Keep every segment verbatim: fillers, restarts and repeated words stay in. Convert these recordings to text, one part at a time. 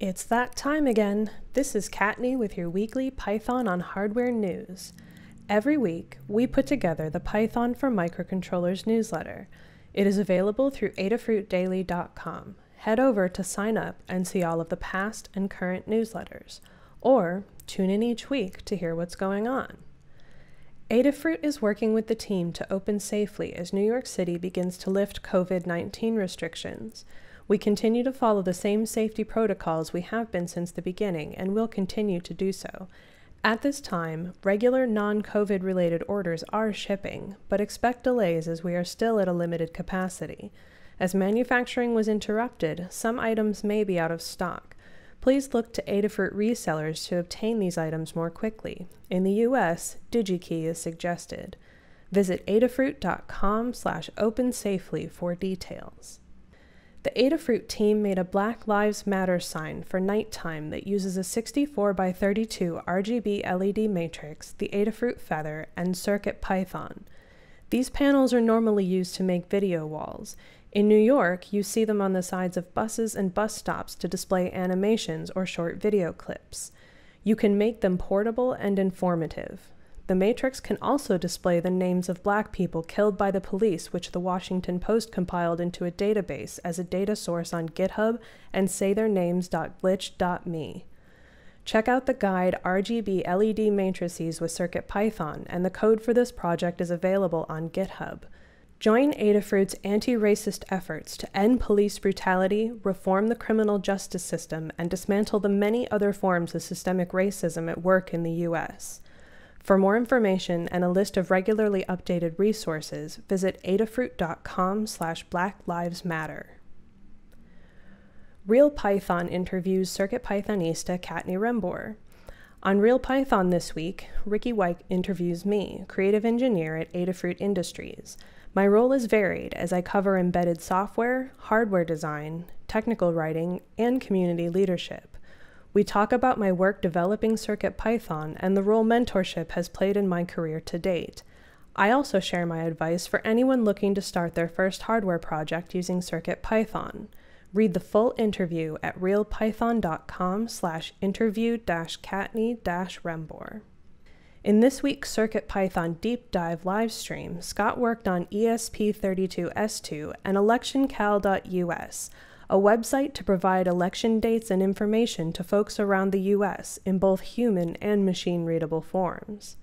It's that time again. This is Kattni with your weekly Python on Hardware news. Every week, we put together the Python for Microcontrollers newsletter. It is available through adafruit daily dot com. Head over to sign up and see all of the past and current newsletters, or tune in each week to hear what's going on. Adafruit is working with the team to open safely as New York City begins to lift COVID nineteen restrictions. We continue to follow the same safety protocols we have been since the beginning and will continue to do so. At this time, regular non-COVID related orders are shipping, but expect delays as we are still at a limited capacity. As manufacturing was interrupted, some items may be out of stock. Please look to Adafruit resellers to obtain these items more quickly. In the U S, DigiKey is suggested. Visit adafruit dot com slash open safely for details. The Adafruit team made a Black Lives Matter sign for nighttime that uses a sixty-four by thirty-two R G B L E D matrix, the Adafruit Feather, and CircuitPython. These panels are normally used to make video walls. In New York, you see them on the sides of buses and bus stops to display animations or short video clips. You can make them portable and informative. The matrix can also display the names of black people killed by the police, which the Washington Post compiled into a database as a data source on GitHub and say their names dot glitch dot me. Check out the guide R G B L E D Matrices with CircuitPython, and the code for this project is available on GitHub. Join Adafruit's anti-racist efforts to end police brutality, reform the criminal justice system, and dismantle the many other forms of systemic racism at work in the U S For more information and a list of regularly updated resources, visit adafruit dot com slash black lives matter. Real Python interviews CircuitPythonista Kattni Rembor. On Real Python this week, Ricky White interviews me, creative engineer at Adafruit Industries. My role is varied as I cover embedded software, hardware design, technical writing, and community leadership. We talk about my work developing CircuitPython and the role mentorship has played in my career to date. I also share my advice for anyone looking to start their first hardware project using CircuitPython. Read the full interview at real python dot com slash interview dash kattni dash rembor. In this week's CircuitPython Deep Dive livestream, Scott worked on E S P thirty-two S two and election cal dot U S, a website to provide election dates and information to folks around the U S in both human and machine-readable forms.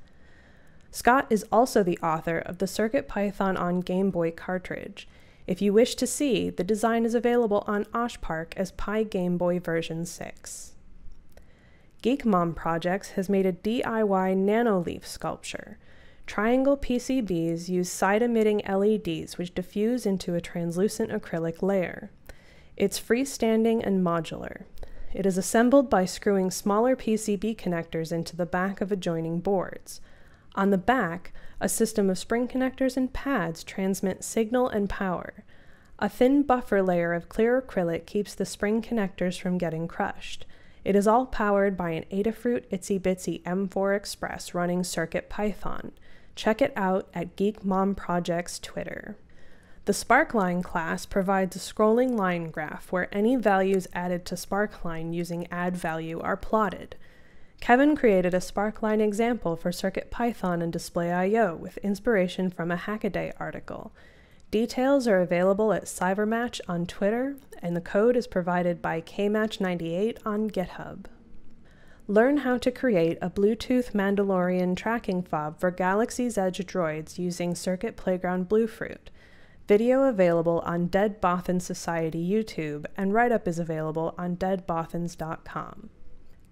Scott is also the author of the CircuitPython on Game Boy cartridge. If you wish to see, the design is available on Oshpark as Pi Game Boy version six. Geek Mom Projects has made a D I Y nanoleaf sculpture. Triangle P C Bs use side-emitting L E Ds which diffuse into a translucent acrylic layer. It's freestanding and modular. It is assembled by screwing smaller P C B connectors into the back of adjoining boards. On the back, a system of spring connectors and pads transmit signal and power. A thin buffer layer of clear acrylic keeps the spring connectors from getting crushed. It is all powered by an Adafruit Itsy Bitsy M four Express running CircuitPython. Check it out at Geek Mom Project's Twitter. The Sparkline class provides a scrolling line graph where any values added to Sparkline using add value are plotted. Kevin created a Sparkline example for CircuitPython and DisplayIO with inspiration from a Hackaday article. Details are available at CyberMatch on Twitter, and the code is provided by K match ninety-eight on GitHub. Learn how to create a Bluetooth Mandalorian tracking fob for Galaxy's Edge droids using Circuit Playground Bluefruit. Video available on Dead Bothans Society YouTube, and write-up is available on dead bothans dot com.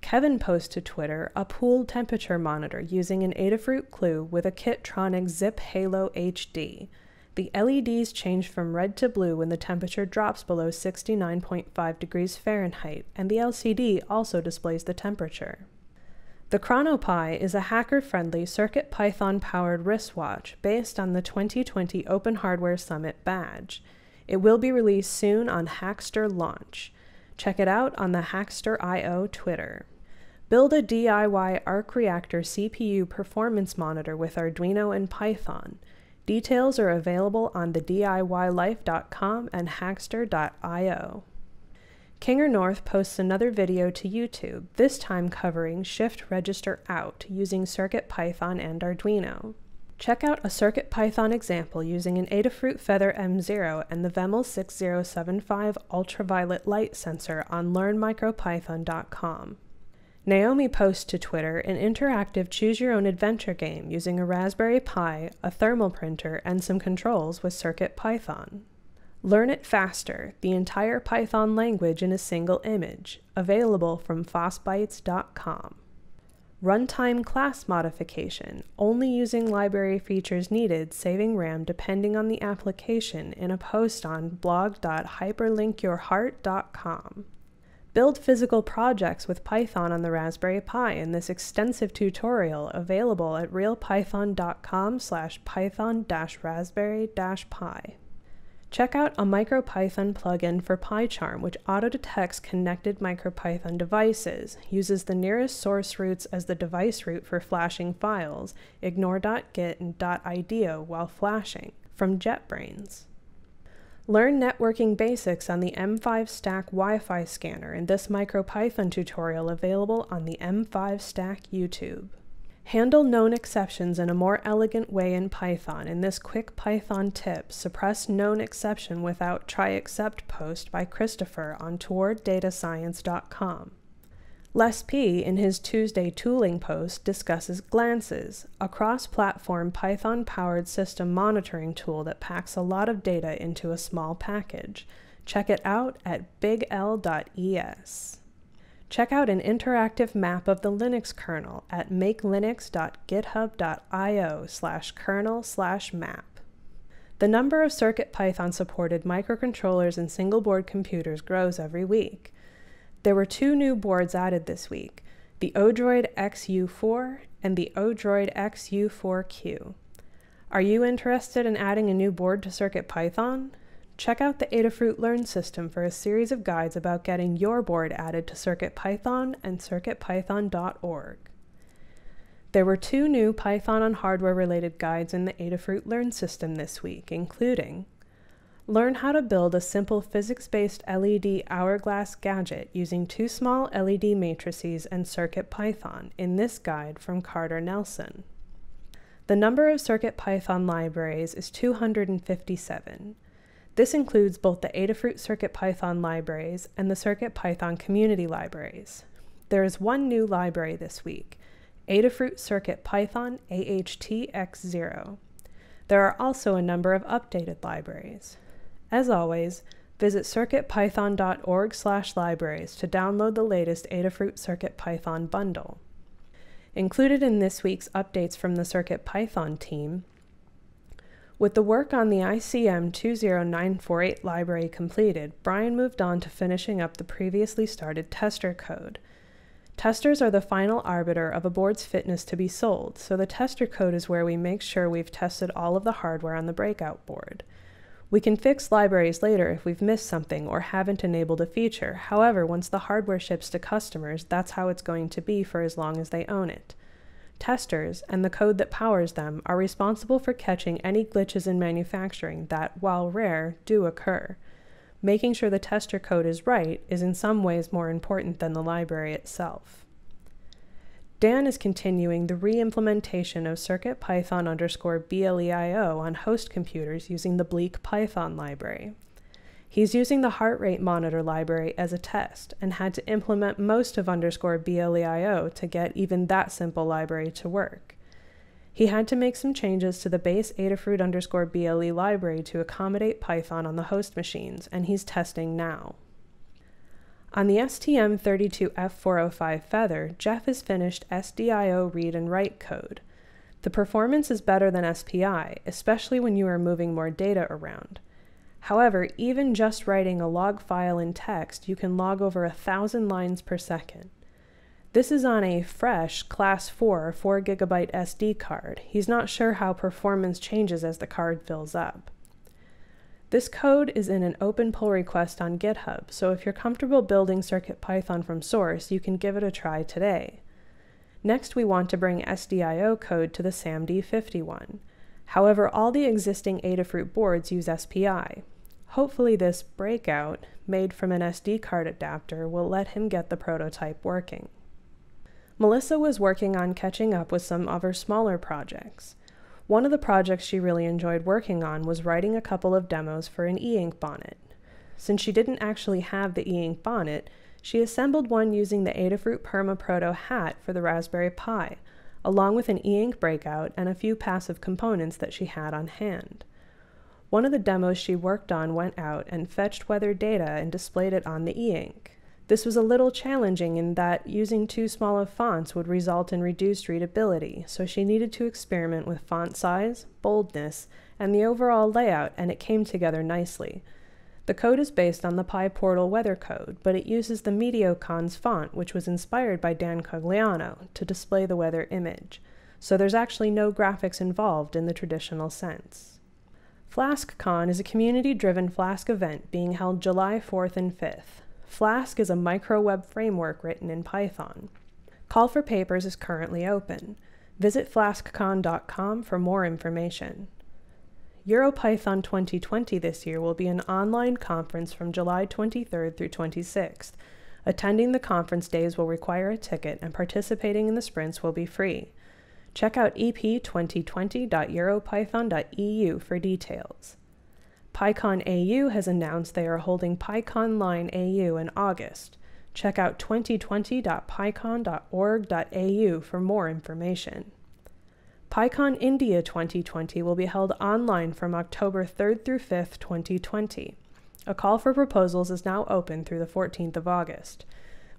Kevin posts to Twitter a pool temperature monitor using an Adafruit Clue with a Kittronic Zip Halo H D. The L E Ds change from red to blue when the temperature drops below sixty-nine point five degrees Fahrenheit, and the L C D also displays the temperature. The ChronoPi is a hacker-friendly CircuitPython-powered wristwatch based on the twenty twenty Open Hardware Summit badge. It will be released soon on Hackster launch. Check it out on the Hackster dot I O Twitter. Build a D I Y arc reactor C P U performance monitor with Arduino and Python. Details are available on the D I Y life dot com and Hackster dot I O. Kinger North posts another video to YouTube, this time covering Shift Register Out using CircuitPython and Arduino. Check out a CircuitPython example using an Adafruit Feather M zero and the Vemmel six zero seven five ultraviolet light sensor on learn micro python dot com. Naomi posts to Twitter an interactive choose-your-own-adventure game using a Raspberry Pi, a thermal printer, and some controls with CircuitPython. Learn it faster, the entire Python language in a single image, available from foss bytes dot com. Runtime class modification, only using library features needed, saving RAM depending on the application, in a post on blog dot hyperlink your heart dot com. Build physical projects with Python on the Raspberry Pi in this extensive tutorial, available at real python dot com slash python dash raspberry dash pi. Check out a MicroPython plugin for PyCharm, which auto-detects connected MicroPython devices, uses the nearest source roots as the device root for flashing files, ignore .git and .ideo while flashing, from JetBrains. Learn networking basics on the M five Stack Wi-Fi scanner in this MicroPython tutorial, available on the M five Stack YouTube. Handle known exceptions in a more elegant way in Python in this quick Python tip, Suppress Known Exception Without Try Except post by Christopher on toward data science dot com. Les P, in his Tuesday tooling post, discusses Glances, a cross-platform Python-powered system monitoring tool that packs a lot of data into a small package. Check it out at big l dot e s. Check out an interactive map of the Linux kernel at make linux dot github dot io slash kernel slash map. The number of CircuitPython-supported microcontrollers and single-board computers grows every week. There were two new boards added this week, the Odroid X U four and the Odroid X U four Q. Are you interested in adding a new board to CircuitPython? Check out the Adafruit Learn system for a series of guides about getting your board added to CircuitPython and circuit python dot org. There were two new Python on hardware-related guides in the Adafruit Learn system this week, including learn how to build a simple physics-based L E D hourglass gadget using two small L E D matrices and CircuitPython in this guide from Carter Nelson. The number of CircuitPython libraries is two hundred fifty-seven. This includes both the Adafruit CircuitPython libraries and the CircuitPython community libraries. There is one new library this week, Adafruit CircuitPython A H T X zero. There are also a number of updated libraries. As always, visit circuit python dot org slash libraries to download the latest Adafruit CircuitPython bundle. Included in this week's updates from the CircuitPython team, with the work on the I C M two oh nine four eight library completed, Brian moved on to finishing up the previously started tester code. Testers are the final arbiter of a board's fitness to be sold, so the tester code is where we make sure we've tested all of the hardware on the breakout board. We can fix libraries later if we've missed something or haven't enabled a feature. However, once the hardware ships to customers, that's how it's going to be for as long as they own it. Testers, and the code that powers them, are responsible for catching any glitches in manufacturing that, while rare, do occur. Making sure the tester code is right is in some ways more important than the library itself. Dan is continuing the re-implementation of CircuitPython underscore BLEIO on host computers using the Bleak Python library. He's using the heart rate monitor library as a test, and had to implement most of underscore BLEIO to get even that simple library to work. He had to make some changes to the base Adafruit underscore BLE library to accommodate Python on the host machines, and he's testing now. On the S T M thirty-two F four oh five Feather, Jeff has finished S D I O read and write code. The performance is better than S P I, especially when you are moving more data around. However, even just writing a log file in text, you can log over a thousand lines per second. This is on a fresh class four four gigabyte S D card. He's not sure how performance changes as the card fills up. This code is in an open pull request on GitHub, so if you're comfortable building CircuitPython from source, you can give it a try today. Next, we want to bring S D I O code to the S A M D fifty-one. However, all the existing Adafruit boards use S P I. Hopefully this breakout, made from an S D card adapter, will let him get the prototype working. Melissa was working on catching up with some of her smaller projects. One of the projects she really enjoyed working on was writing a couple of demos for an e-ink bonnet. Since she didn't actually have the e-ink bonnet, she assembled one using the Adafruit PermaProto hat for the Raspberry Pi, along with an e-ink breakout and a few passive components that she had on hand. One of the demos she worked on went out and fetched weather data and displayed it on the e-ink. This was a little challenging in that using too small of fonts would result in reduced readability, so she needed to experiment with font size, boldness, and the overall layout, and it came together nicely. The code is based on the Pi Portal weather code, but it uses the Mediocons font, which was inspired by Dan Cogliano, to display the weather image. So there's actually no graphics involved in the traditional sense. FlaskCon is a community-driven Flask event being held July fourth and fifth. Flask is a micro-web framework written in Python. Call for papers is currently open. Visit flask con dot com for more information. EuroPython twenty twenty this year will be an online conference from July twenty-third through twenty-sixth. Attending the conference days will require a ticket, and participating in the sprints will be free. Check out e p twenty twenty dot euro python dot e u for details. PyCon A U has announced they are holding PyCon Line A U in August. Check out twenty twenty dot pycon dot org dot a u for more information. PyCon India twenty twenty will be held online from October third through fifth, twenty twenty. A call for proposals is now open through the fourteenth of August.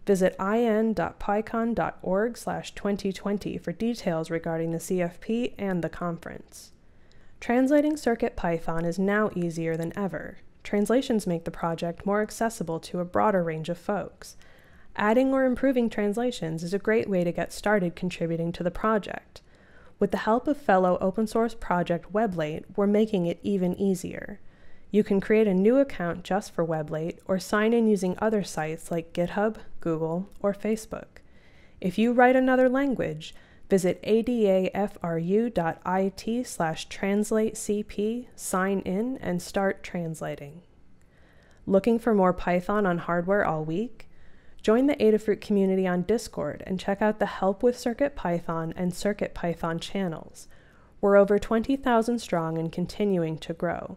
Visit in dot pycon dot org slash twenty twenty for details regarding the C F P and the conference. Translating CircuitPython is now easier than ever. Translations make the project more accessible to a broader range of folks. Adding or improving translations is a great way to get started contributing to the project. With the help of fellow open source project WebLate, we're making it even easier. You can create a new account just for WebLate, or sign in using other sites like GitHub, Google, or Facebook. If you write another language, visit adafru dot i t slash translate c p, sign in, and start translating. Looking for more Python on hardware all week? Join the Adafruit community on Discord and check out the Help with CircuitPython and CircuitPython channels. We're over twenty thousand strong and continuing to grow.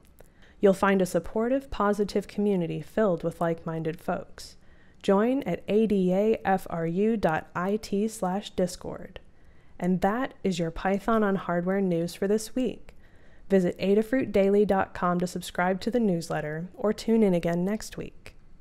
You'll find a supportive, positive community filled with like-minded folks. Join at adafru dot i t slash discord. And that is your Python on Hardware news for this week. Visit adafruit daily dot com to subscribe to the newsletter, or tune in again next week.